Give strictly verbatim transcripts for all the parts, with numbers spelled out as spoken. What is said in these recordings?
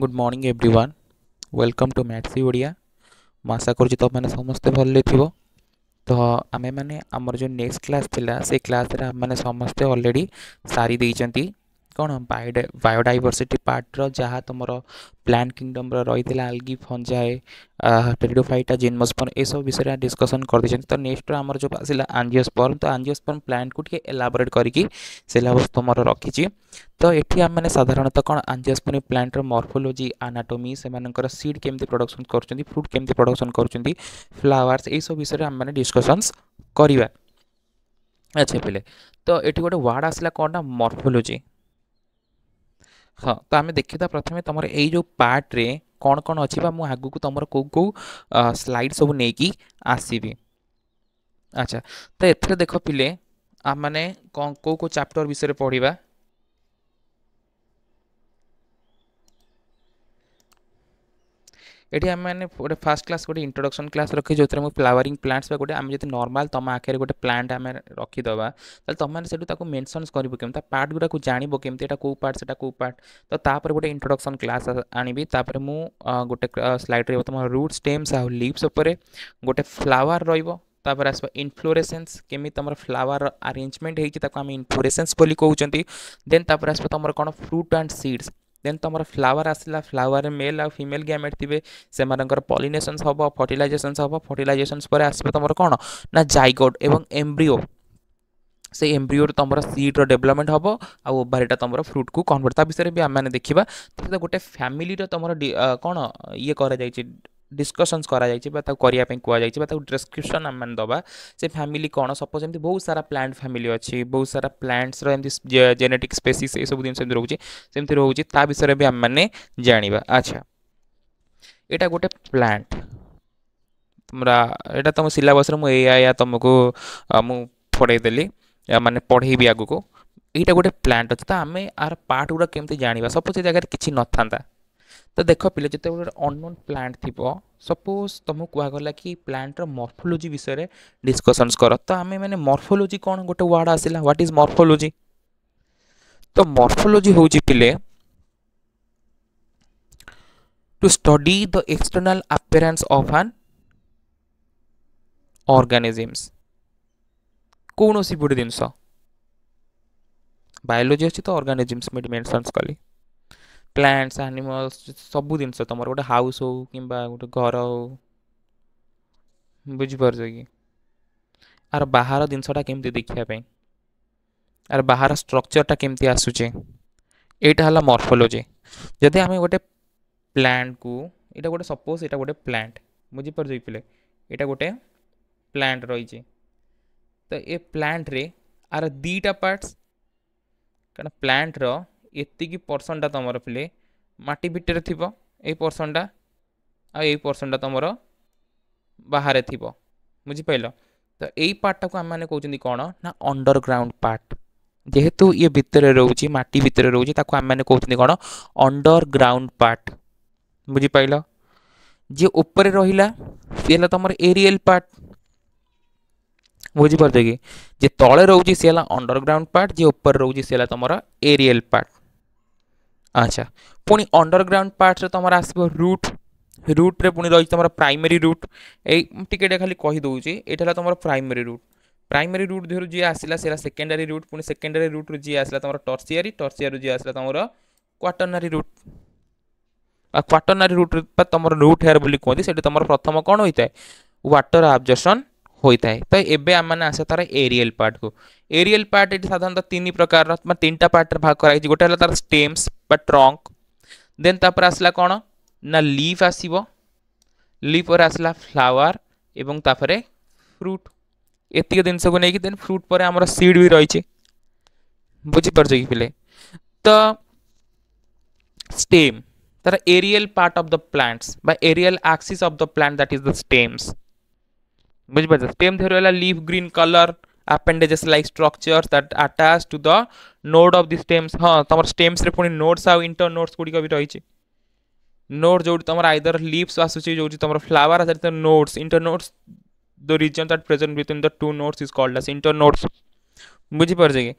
Good morning everyone welcome to maths Odia मु आशा करुँच तुमने समस्ते भले थो। तो आम मैंने आमर जो नेक्स्ट क्लास थिला से क्लास रे मैंने समस्ते ऑलरेडी सारी देइचंती कौन बायोडाइवर्सिटी पार्ट रो जहाँ तुमर प्लांट किंगडम रही है आलगी फंजाए टेरिडोफाइटा जिम्नोस्पर्म ये सब विषय डिस्कसन कर देते। तो नेक्स्ट आम जो आसा एंजियोस्पर्म तो एंजियोस्पर्म प्लांट को एलाबोरेट करके सिलेबस तुम रखी। तो ये आम मैंने साधारणतः कौन एंजियोस्पर्म प्लांट मॉर्फोलॉजी एनाटॉमी से सीड केमती प्रोडक्शन कर फ्रूट केमती प्रोडक्शन कर फ्लावर्स ये सब विषय आम मैंने डिस्कसन्स करवा। अच्छा पे तो ये गोटे वार्ड आसला कौन ना मॉर्फोलॉजी। हाँ तो आम देखा प्रथम तुम ये जो पार्ट रे कौन कौन अच्छी मुझे आग को तुम कौ कौ स्लाइड सब नहीं कि आसबि। अच्छा तो एथर देख पे आम मैंने कौन कौ कौ चैप्टर विषय पढ़ा। ये आम मैंने गोटे फास्ट क्लास गोटे इंट्रोडक्शन क्लास रखी जो मुझे फ्लावरिंग प्लांट्स गोटे आम जो नॉर्मल तुम आखिर गोटे प्लांट आम रखीदा तुमने से मेनसन्स कर पार्ट गुरा को जानव केमती एटा को पार्ट से को पार्ट। तो तापर गोटे इंट्रोडक्शन क्लास आनी तापर मु गोटे स्लाइड तुम रूट स्टेम्स आ लीव्स गोटे फ्लावर रहिबो तापर आसबा इन्फ्लोरेसेंस केमी तुम फ्लावर अरेंजमेंट होती इन्फ्लोरेसेंस बोली कहते। देन तापर आसबा तुम कौन फ्रूट एंड सीड्स देन तुम फ्लावर आसला फ्लावर मेल आ फीमेल गैमेट थे से पॉलिनेशंस हम फर्टिलाइजेशंस हम फर्टिलाइजेशंस पर आसो तुम कौन ना जाइगोट एवं एम्ब्रियो से एम्ब्रियो तुम सीड डेवलपमेंट हम ओवरी तुम फ्रूट को कन्वर्ट विषय भी आम देखा। तो गोटे फैमिली तुम कौन ये कर डिस्कशन्स कर डिस्क्रिप्शन आम दबा से फैमिली कौन सपोज एम बहुत सारा प्लांट फैमिली अच्छी बहुत सारा प्लांट्स एमती जेनेटिक स्पेसीस ये सब जिन रोचे सेमती रोचे ता विषय भी आम मैंने जाना। अच्छा यहाँ गोटे प्लांट तुम्हारा यहाँ तुम सिलेबस मुझे तुमको मुझे पढ़ेदेली मानने पढ़े आग को यहाँ गोटे प्लांट अच्छे। तो आम आर पार्ट गुड़ा केमती जाना सपोज ये जगह किसी न था। तो देख पे जो अननोन प्लांट थी सपोज तुमको कहगला कि प्लांट मॉर्फोलॉजी विषय में डिस्कशन्स कर। तो आम मैंने मॉर्फोलॉजी कौन गोटे वर्ड आसला व्हाट इज मॉर्फोलॉजी। तो मॉर्फोलॉजी हूँ पे to study the external appearance of an organisms कौन सी गोटे जिनस बायोलॉजी अच्छी। तो ऑर्गेनिजम्स मेंशन्स कली प्लांट्स एनिमल्स सब जिन तुम गोटे हाउस हो कि गोटे घर हो बुझिपार कि आर बाहर जिनसटा केमती देखापी आर बाहर स्ट्रक्चरटा केमती आसूचे यहाँ है मॉर्फोलॉजी। जदि आम गोटे प्लांट को यहाँ गोटे सपोज यहाँ गोटे प्लांट बुझिपार पे यहाँ गोटे प्लांट रही। तो ये प्लांट रे आर दीटा पार्ट्स कारण प्लांट रो एतिकी पर्सनटा तुम पे मटी भितर थी ये पर्सनटा आई पर्सनटा तुम बाहर थी बुझिपाल। तो यही पार्टा को आम मैंने कहते कौन ना अंडरग्राउंड पार्ट जेहेतु ये भितर रोचे मटी भितर रोचे ताको आम मैंने कहते कौन अंडरग्राउंड पार्ट बुझिपाल। जे ऊपर रहिला सी है तुम एरियल पार्ट बुझिपार कि जे तले रोचे सी है अंडरग्राउंड पार्ट जे ऊपर रोचे सी है तुम एरियल पार्ट। अच्छा पुणी अंडरग्राउंड पार्ट रे तुम आसो रूट रूट रे पुणी रही तुम प्राइमरी रूट ये खाली कहीदे यहाँ तुम प्राइमरी रूट प्राइमरी रूट देहर जी आसला से सेकेंडरी रूट पुणी सेकेंडरी रूट रू जी आसला तुम टर्सियरी टर्सियरी जी आसला तुम क्वाटरनरी रूट क्वाटरनरी रूट तुम रूट हेयर बोली कहते से तुम प्रथम कौन होता है वाटर एब्जॉर्प्शन होता है। तो ये आम मैंने आसा तार एरियल पार्ट को एरियल पार्ट ये साधारणतः तीन प्रकार तीन टा पार्ट भाग कर गोटे तार स्टेम्स बा ट्रंक देन तापर आसला कौन ना लीफ आसव लीफ पर आसला फ्लावर एवं तापर फ्रूट एतिक जिनस को लेकिन देन फ्रूट पर आमर सीड भी रही बुझिपार कि पे। तो स्टेम तार aerial part of the plants बा aerial axis of the plant that is the stems बुझिपार। स्टेम धरला leaf green colour appendages like structures that attach to the node of the stems। हाँ तुम स्टेम्स रे पुणी nodes आउ inter nodes गुड़िक भी रही नोड जो तुम आइदर लीव्स आसूसी जो तुम फ्लावर आस nodes inter nodes the region that present within the two nodes is called as inter nodes बुझिपार कि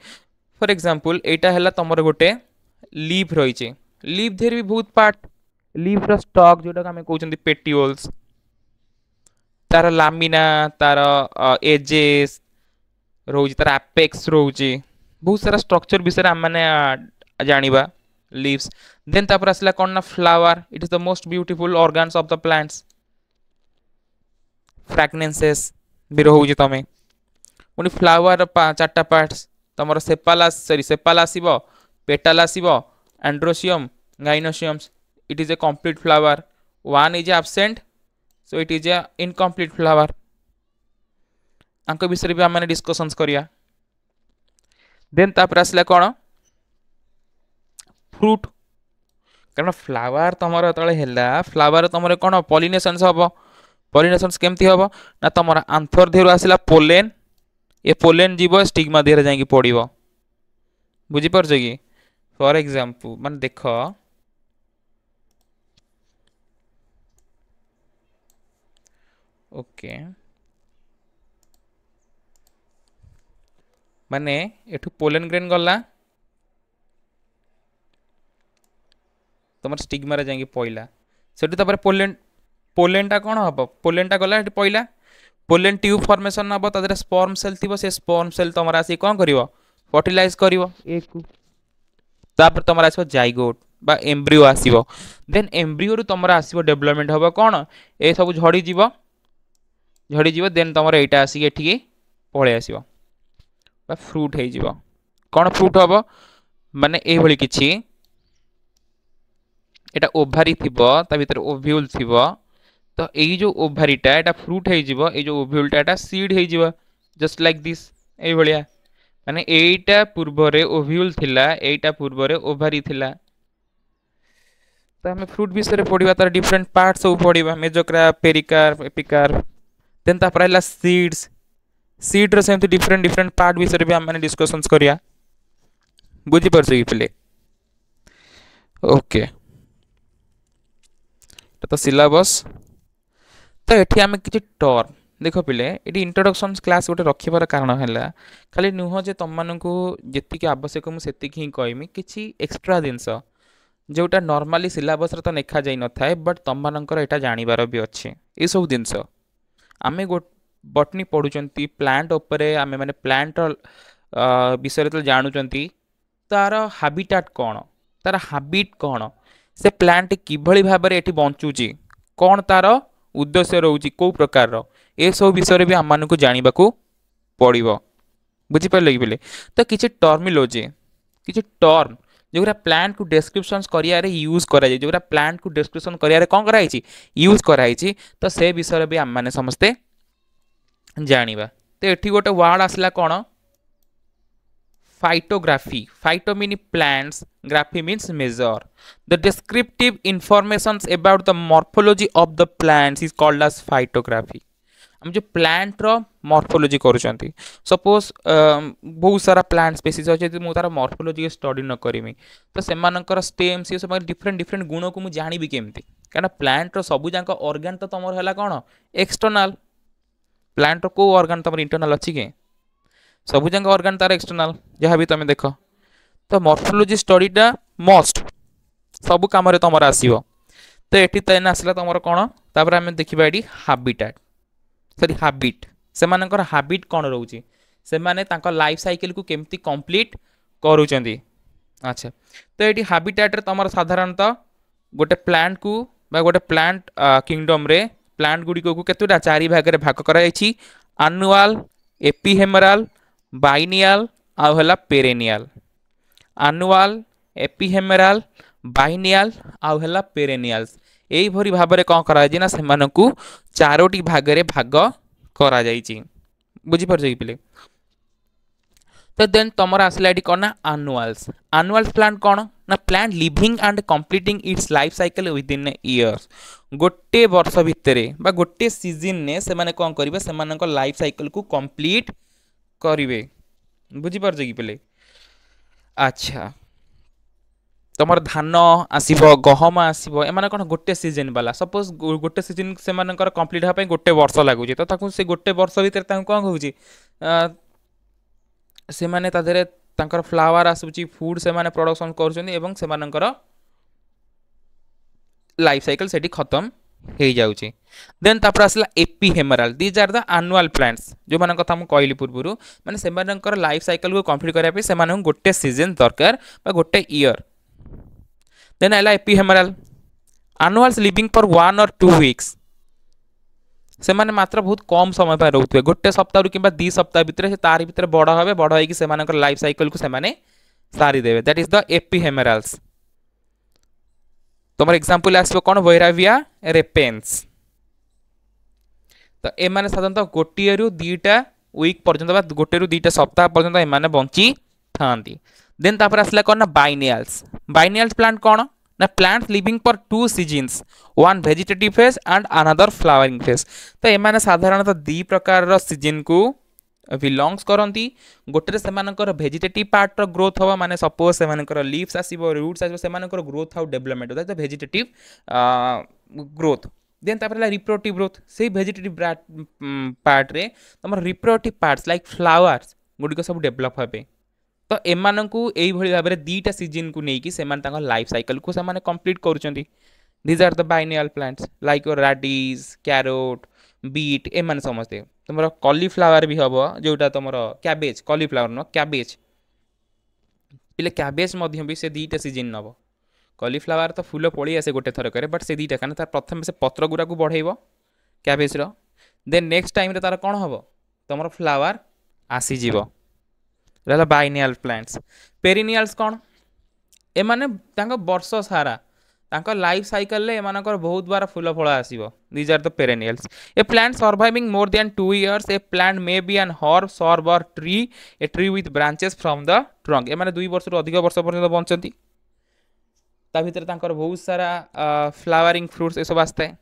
फॉर एग्जांपल एटा हला तुम गोटे लीफ रही लीफ देर भी बहुत पार्ट लिवर स्टॉक जोटा आम कहते हैं पेटिओल्स तार लामिना तार एजेस रोज तार एपेक्स रोज बहुत सारा स्ट्रक्चर विषय आम मैंने जानिबा लीव्स देन तापर आसला कौन ना flower it is the most beautiful organs of the plants fragrances भी रोज तुम्हें पुणी फ्लावर चार्टा पार्ट्स तुम सेपाल सरी सेपाल आसो पेटाल आसो androecium gynoeciums it is a complete flower one is absent so it is a incomplete flower आंक विषय भी आम डिस्कसन्स करिया देन तापर आसला कौन फ्रूट कारण फ्लावर तुम जो फ्लावर तुम कौन पॉलिनेशन्स हम पॉलिनेशन्स केमती हम ना तुम आंथर देहर आसला पोलेन ये पोलेन जीव स्टिग्मा देहर जाइए पड़ बुझीपार कि फॉर एग्जांपल मान देख ओके माने एठू पोलेन ग्रेन गला तुम स्टिग्मा रे जाइए पड़ा से पोलेन पोलेनटा कौन हम पोलेनटा गला पड़ा पोलेन ट्यूब फॉर्मेशन हम तरह स्पर्म सेल थी से स्पर्म सेल तुम आसिक कौन कर फर्टिलाइज कर तुम आस जाइगोट बा एम्ब्रियो आसो देन एम्ब्रियो तुम आसो डेवलपमेंट हम कौन ये सब झड़ीज झड़ीज देन तुम यहाँ आसिक पलि आस फ्रूट हो कौन फ्रूट हम मानने ये किसी एटा ओभारी थर ओभ्यूल थी तो यही जो ओभारीटा एटा फ्रूट हो जो ओभ्यूलटा एटा सीड हो जस्ट लाइक दिस ए भलिया माने एटा पूर्व रे ओभ्यूल थिला एटा पूर्व रे ओभारी थिला तो हमें फ्रूट विषय पढ़ा तार डिफरेंट पार्ट सब पढ़ा मेजोकार्प पेरिकार्प एपिकार्प देन तापर हैला सीड्स सीड्र सेमती डिफरेंट डिफरेंट पार्ट विषय भी आम डिस्कशन्स करिया बुझी पारछ कि पिले ओके तो सिलेबस तो ये आम कि टर्म देख पिले ये इंट्रोडक्शन क्लास गोटे रखिबार कारण है खाली नुह जे तुम मानू जी आवश्यक मुझे हिं कहमी किसी एक्सट्रा जिनस जोटा नॉर्मली सिलेबस तो लिखा जा न था बट तुम मानकर यहाँ जानवर भी अच्छे ये सब जिनस आम गो बटनी पढ़ुंट प्लांट उपरे आम मैंने प्लांट विषय जो जानूँच तार हाबिटाट कौन तार हाबिट कौन से प्लांट किभली भाव में ये बचुची कौन तार उद्देश्य रोचे कौ प्रकार ये सब विषय भी आम मानक जानवा पड़ो बुझीपारे कि बोले तो किसी टर्मिनोलॉजी किसी टर्म जोगुरा प्लांट को डिस्क्रिप्शन करिया रे यूज करा जाय जोगुरा प्लांट को डिस्क्रिप्शन करिया रे कौन कराई यूज कराई तो से विषय भी आम मैंने समस्ते जानिबा तो ये गोटे वार्ड आसला कौन phytography phyto mean plants graphy means major the descriptive information about the morphology of the plants is called as phytography हम जो प्लांट रो मॉर्फोलॉजी करूँगी सपोज बहुत सारा प्लांट स्पेसीज अच्छे मुझे तार मॉर्फोलॉजी स्टडी न करीमी तो सेमानकर स्टेम से सब डिफरेंट डिफरेंट गुण को मुझे जानवी केमती क्या प्लांट रो सबू जाक ऑर्गन तो तुम है कौन एक्सटर्नाल प्लांट रो को ऑर्गन तुम इंटरनाल अच्छी कि सबू जाक ऑर्गन तार एक्सटर्नाल जहाँ भी तुम देख तो मॉर्फोलॉजी स्टडीटा मस्ट सबू काम तुम आसो तो ये तेना आसला तुम कौन तापर आम देखा ये हाबिटाट सरी हाबिट से हाबिट कौन रोचे से लाइफ साइकिल को केमती कंप्लीट करूँगी अच्छा तो ये हाबिटाट्रे तुम साधारणतः गोटे प्लांट को गोटे प्लांट किंगडम रे प्लांट गुड़िक केतोटा चारि भाग में भाग कर एनुअल एपिहेमराल बाइनियल आउला पेरेनियल एनुअल एपिहेमराल बाइनियल आउला पेरेनियल्स यही भाव में कौन करा से चारोटी भाग में भाग करा बुझीपार कि पिले तो देन तुम आसला ये कौन ना एनुअल्स एनुअल्स प्लांट कौन ना plant living and completing its life cycle within years गोटे वर्ष भितर गोटे सीजन ने से कौन करेंगे से लाइफ साइकिल को कंप्लीट करेंगे बुझीपार कि पिले अच्छा तुम धान आसो गहम आसो एम कौन गोटे सीजन वाला सपोज गोटे सीजन से कंप्लीट हाँपाई गोटे वर्ष लगुच तो से गोटे वर्ष भितर कौन कहूँ से माने तादेहर फ्लावर आसूँ फूड से माने प्रोडक्शन कर लाइफ साइकिल से खत्म हो जाउची। देन तापर आसला ephemeral, these are the annual plants जो मान कथा कहली पूर्व मैंने से लाइफ साइकिल को कंप्लीट करने से गोटे सीजन दरकार गोटे ईयर। देन आला ephemeral annuals living for one or two weeks, से माने मात्र बहुत कम समय पर रोथे गोटे सप्ताह कि दी सप्ताह भितर तार भितर बड़ हे बड़ हो लाइफ साइकिल को से सारी देवे। That is the AP हेमराल्स। तुम एग्जांपल आसो कौन वैराविया रेपेन्स, तो ये साधारणतः गोटे रु दीटा वीक पर्यंत गोटे रु दीटा सप्ताह पर्यंत एम बंची था। देन तापर आसला कौन ना बाइनियल्स। बाइनियल्स प्लांट कौन ना plants living for two seasons, one vegetative phase and another flowering phase. तो एमाने साधारणतः दी प्रकार सीजन को बिलॉन्ग्स करती। गोटे से वेजिटेटिव पार्ट ग्रोथ हम माने सपोज से लीव्स आसो रूट्स आसो ग्रोथ आउ development that is vegetative growth. Then तापर रिप्रोडक्टिव ग्रोथ, से वेजिटेटिव पार्ट रे तुम रिप्रोडक्टिव पार्ट्स लाइक फ्लावर्स गुड़िक सब डेवलप हे। तो एमाननकु एही भली भाबरे दीटा सीजन को लेकिन से मान तांका लाइफ साइकिल को से कंप्लीट करुचंती। These are the biennial plants like radish carrot beet एमान समस्ते। तुमरो कॉलीफ्लावर भी हम जोटा तुमरो कैबेज, कॉलीफ्लावर न कैबेज पिले कैबेज मध्य भी से दीटा सीजन नब। कॉलीफ्लावर तो फूल पड़ी आसे गोटे थर करे बट से दीटा कहना तार प्रथम से पत्र गुरा को बढ़ेब कैबेज रो। देन नेक्स्ट टाइम रे तार कौन हम तुमरो फ्लावर आसीज रहा। बाइनियल प्लांट्स पेरिनियल्स कौन एमाने वर्ष सारा लाइफ साइकिल एम बहुत बार फूल फल आसो। These are the perennials. A plant surviving more than two years, a plant may be an herb shrub और tree, a tree with branches from the trunk. एम दुई वर्ष अधिक वर्ष पर्यंत बंचती। बहुत सारा फ्लावरिंग फ्रूट्स एसब आसता है।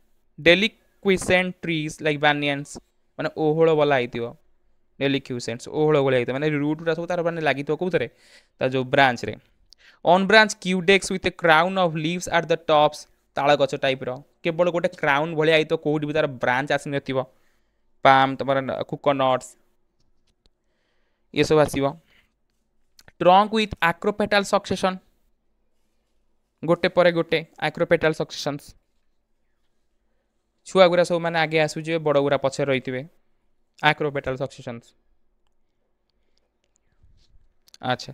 डेलिक्विसेंट ट्रीज लाइक बानियन्स माने ओहोल वाला हो डेलिक्विसेंट्स ओहल ओहल होता है मैंने रूट गुरा सब तरह लगी कौन तार जो ब्रांच रे। On branch caudex with a crown of leaves at the tops, ताल गच टाइप केवल गोटे क्राउन भाया होता कौट भी तार ब्रांच आसी न पाम तुम कोकोनट्स ये सब आसो। ट्रंक विथ एक्रोपेटाल सक्सेशन गोटे पर गोटे एक्रोपेटाल सक्सेशंस छुआ गुरा सब मैंने आगे आसुचे बड़ गुरा पछे रही थे एक्रोपेटल सक्सेशंस। अच्छा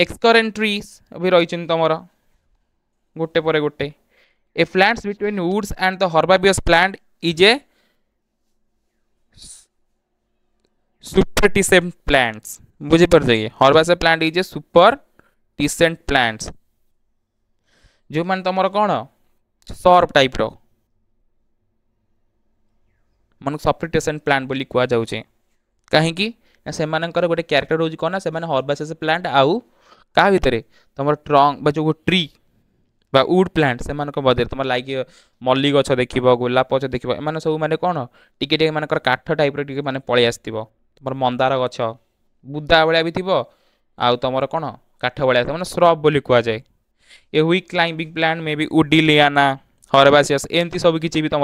एक्सकरेंट ट्रीज भी रही तुम गोटे पर गोटे। A plants between woods and the herbaceous plant is a suffrutescent plants, बुझीपर जाइए herbaceous plant is a suffrutescent plants जो मान तुम कौन सर्प टाइप रो मन सप्रिटेसन प्लांट बोली कह जाऊे कहीं से गोटे क्यारेक्टर रोज कौन से हर्बासियस प्लांट आउ क्या भितर तुम ट्रंक जो ट्री बा वुड प्लांट से बदले तुम लाइक मल्ली गच देख गोलाप गच देख एम सब मैंने कौन टी मान काठ टाइप मैंने पलि आस मंदार गच बुदा भाया भी थी आउ तुम कौन काठ भाया मैंने स्रब बोली कह जाए। A weak climbing plant may be woody liana herbaceous एमती सब किसी भी तुम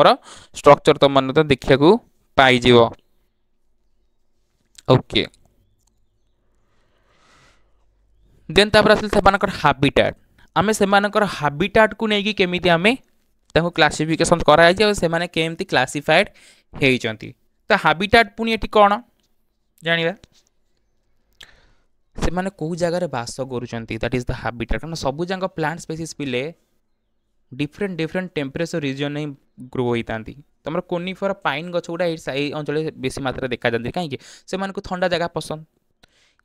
स्ट्रक्चर तुम तो देखा पाइज। ओके देन तापर आसान हाबिटाट आम से हाबिटाट को लेकिन केमी आम क्लासिफिकेसन करमती क्लासीफाइड होती। तो हाबिटाट पुणी ये कौन जाना से मैंने कौ जगार बास करुँच दैट इज द हाबिटाट। कहना सबू जाक प्लांट स्पेसीज पिले डिफरेंट डिफरेंट टेम्परेचर रिजन ही ग्रो होता तुम कोनिफर पाइन गच गुड़ा अंचल बेसी मात्रा देखा जाती कहीं से थंडा जगह पसंद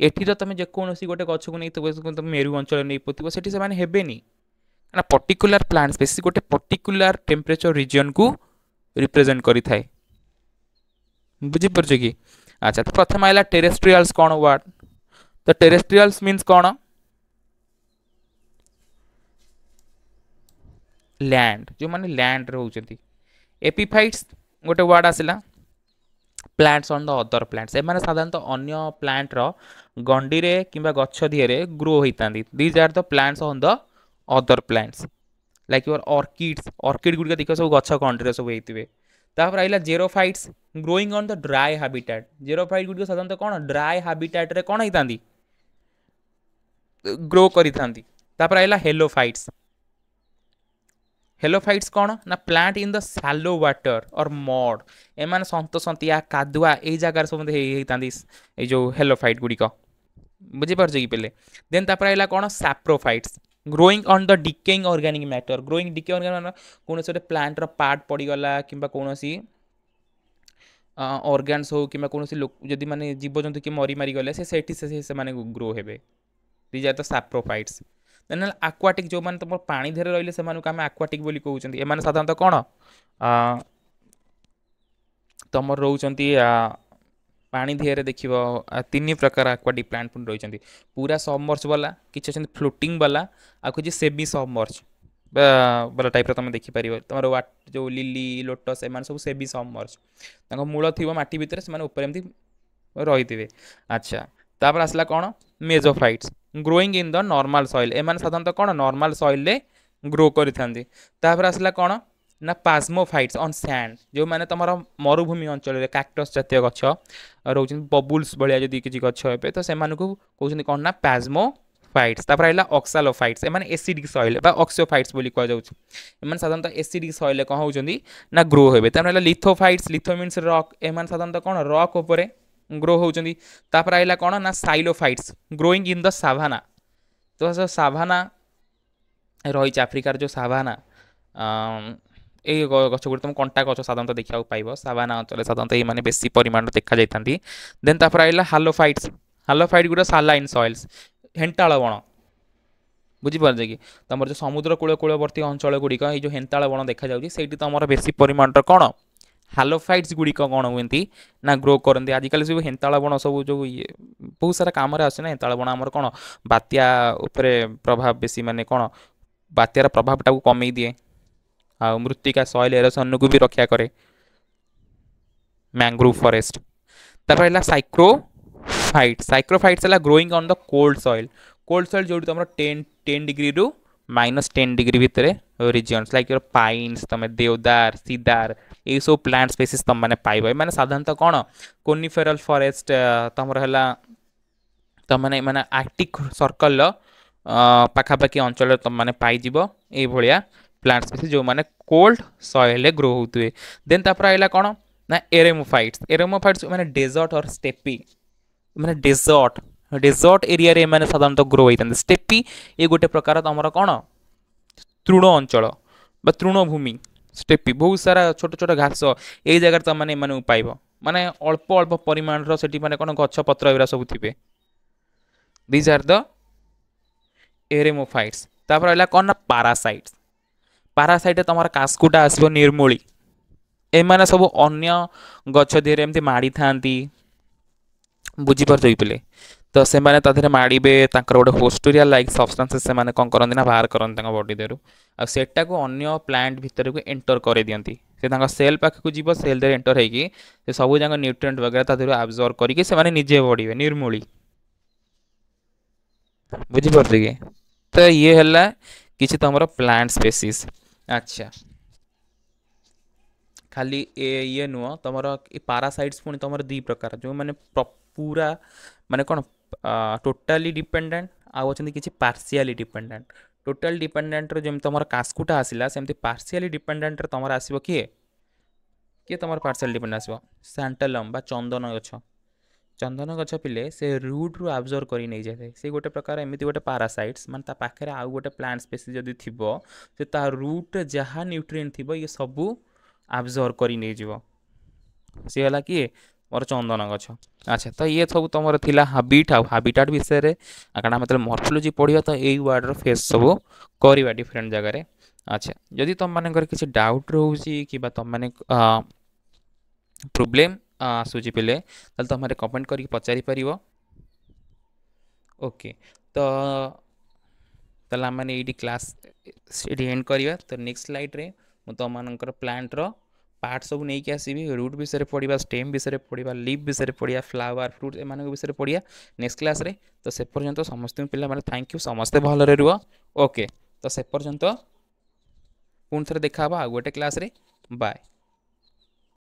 एटीर तुम जेकोसी गोटे गच को नहीं मेरू अंचल नहीं पोथो से हेनी क्या पर्टिकुलर प्लांट स्पेसीज गोटे पर्टिकुलर टेम्परेचर रिजन को रिप्रेजेंट करें बुझीपे कि। अच्छा तो प्रथम आला टेरेस्ट्रियल्स कौन वार्ड, तो टेरेस्ट्रियल्स मीन्स कौन लैंड जो माने लैंड रोचती। एपिफाइट्स गोटे वार्ड आसला plants on the other plants एमाने साधारणतः अन्य प्लांट रो गंडी रे किंबा गच्छ दिहरे ग्रो होता। These are the plants on the other plants like your orchids orchid गुड़िका देख सब गच्छ गंडी सब होते। तापर आइला xerophytes growing on the dry habitat. Xerophyte गुड़िका साधारणतः कौन ड्राई हाबिटाट रे कौन होता ग्रो करी थांती। तापर आइला हेलोफाइट्स हेलोफाइट्स कौन ना plant in the saline water और मड एम सतसंतीया कादुआ यही जगार सब यो हेलोफाइट गुड़िक बुझीपार कि पहले देन तापर है कौन saprophytes growing on the decaying organic matter growing decay organic matter कौन से प्लांट पार्ट पड़गला कि कौन ऑर्गन्स हो कि कौन लोग माने जीवजंतु किए मरी मारी गले से ग्रो हे these are the saprophytes then aquatic जो मैंने तुम पानी धेरे रही से आम आक्वाटिक बोली कहते हैं साधारणतः कौन तुम रोच पानी देहरे देख तीन प्रकार आक्वाटिक प्लांट रही पूरा सबमर्ज वाला कि फ्लोटिंग वाला आ कुछ सेमी सबमर्ज वाला टाइप तुम देखिपर तुम वाट जो लिली लोटस एम सब सेमी सबमर्ज तक मूल थी माटी भितर से एमती रही थे। अच्छा तापर आसला कौन mesophytes growing in the normal soil एम साधारणतः कौन नॉर्मल सॉइल ग्रो करपर आसला कौन ना पास्मोफाइट्स ऑन सैंड जो मैंने तुम मरुभूमि अंचल कैक्टस जातीय गछ रोच बबुल्स भाया जब किसी गछ हे तो कहते कौन ना पास्मोफाइट्स तापर है ऑक्सालोफाइट्स एम एसिडिक सॉइल ऑक्सोफाइट्स बोली कहते साधारणतः एसिडिक सॉइल कौन होती ना ग्रो हे तापर है लिथोफाइट्स लिथो मीन्स रॉक एम साधारणतः कौन रॉक उपर ग्रो होती तापर है कौन ना साइलोफाइट्स ग्रोइंग इन द सावाना तो सावाना रही आफ्रिकार जो सावाना ये गच गुड़ी तुम कंटा गच साधारणतः देखा पाइब सावाना अंचल साधारणतः ये मैंने बेसी परिमाण देखा जाता देन तापर आइला हालोफाइट्स हालोफाइट गुड़ा सालाइन सॉइल्स हेन्ताल बण बुझीपारे कि तुम जो समुद्र कूल कूलवर्ती अंचल गुड़िक ये हेन्ताल बण देखा तुम बेसी परिमाण कौन हालोफाइट्स गुड़िक कौन हुए ना ग्रो करते आजिकल सब हेन्ताल बण सब जो ये बहुत सारा काम आसना हेन्ताल बण आमर कौन बात्या प्रभाव बेसी मानने कौन बात्यार प्रभावटा को कमे दिए आ मृत्तिका सॉइल एरोसन को भी रक्षा करे मैंग्रोव फॉरेस्ट तापर है साइक्रोफाइट साइक्रोफाइट्स है growing on the cold soil cold soil जो तुम टेन टेन डिग्री रू माइनस टेन डिग्री भितर regions like your pines deodar cedar सीदार ये सब प्लांट स्पेसीज तुम मैंने पाइब मैंने साधारणतः कौन कोनिफेरल फॉरेस्ट तुम है तुम मैंने मैंने आर्कटिक सर्कल पाखापाखि अंचल तुम मैंने पाइज ये प्लांट स्पेसीज जो माने कोल्ड सॉइल ग्रो होते हैं। देन तापर आइला कौन ना एरेमोफाइट्स एरेमोफाइट्स मैंने डेजर्ट और स्टेपी मैंने डेजर्ट डेजर्ट एरिया रे मैंने साधारणतः ग्रो होते स्टेपी ये गोटे प्रकार तुम कौन तृण अंचल बा तृणभूमि स्टेपी बहुत सारा छोट छोट घास ये जगह तुम मैंने पाइब माने अल्प अल्प परिमाण से मैंने कौन गछ पत्र सब थे दीज आर द एरेमोफाइट्स। तापर आइला कौन ना पारासाइट्स पारासाइट तुम कास्कुटा आसो निर्मूली एम सब अन्य गछ देहरे एमती माड़ी था बुझीपार पे तो से मैंने माड़े गोटे होस्टोरिया लाइक सब्सटेंसेस से मैंने कौन करती ना बाहर करती बॉडी देहर आटा को अन्य प्लांट भितर को एंटर कर दिखती से सेल पाखक जीव सेल देहर एंटर हो सब जाक न्यूट्रिएंट वगैरह अब्जॉर्व करके निजे बढ़े निर्मूली बुझीपार कि तो ये है किसी तुम प्लांट स्पेसीज। अच्छा खाली ए ये नुह तुम पारासाइट्स पुणी तुम दी प्रकार जो मैंने पूरा माने कौन टोटाली डिपेंडेंट आउ अच्छे किसी पार्शियली डिपेंडेंट टोटाल डिपेंडेंट जमी तुम कास्कुटा आसला सेमती पार्शियली डिपेंडेंट तुम आसो किए किए तुम पार्शियल डिपेंडेंट आसो सैंटालम बा चंदन गछ चंदन गछ पिले से रूट रु अब्जर्व करी नहीं जाए से गोटे प्रकार एमती गोटे पारासाइट्स माने ता पाखे आउ गोटे प्लांट स्पेसीज जदि थिबो से ता रूट जहाँ न्यूट्रिएंट थिबो ये सब अब्जर्व करी नहीं जीवो से हला कि मोर चंदन गछ। अच्छा तो ये सब तुम थिला हैबिट आ हैबिटाट विषय रे कारण मतलब मॉर्फोलॉजी पढ़िया तो यही वर्ड रो फेस सब करवा डिफरेंट जगह। अच्छा जदि तुम मानकर किसी डाउट रहउची कि बा तुम माने प्रॉब्लम आसूची पे तुम्हें कमेंट करके पचारि पार। ओके तो आम ये क्लास ये एंड करवा तो नेक्स्ट स्लाइड रे मु तुमर प्लांट्र पार्ट सब नहीं कि आसवि रूट विषय पढ़ा स्टेम विषय पढ़ा लीफ विषय पढ़ा फ्लावर फ्रूट एम विषय पढ़ा नेक्स्ट क्लास रे तो से पर्यंत समस्त पिला माने थैंक यू समस्ते भलरे रुह। ओके तो से पर्यंत पुणि देखा आउ गोटे क्लास रे बाय।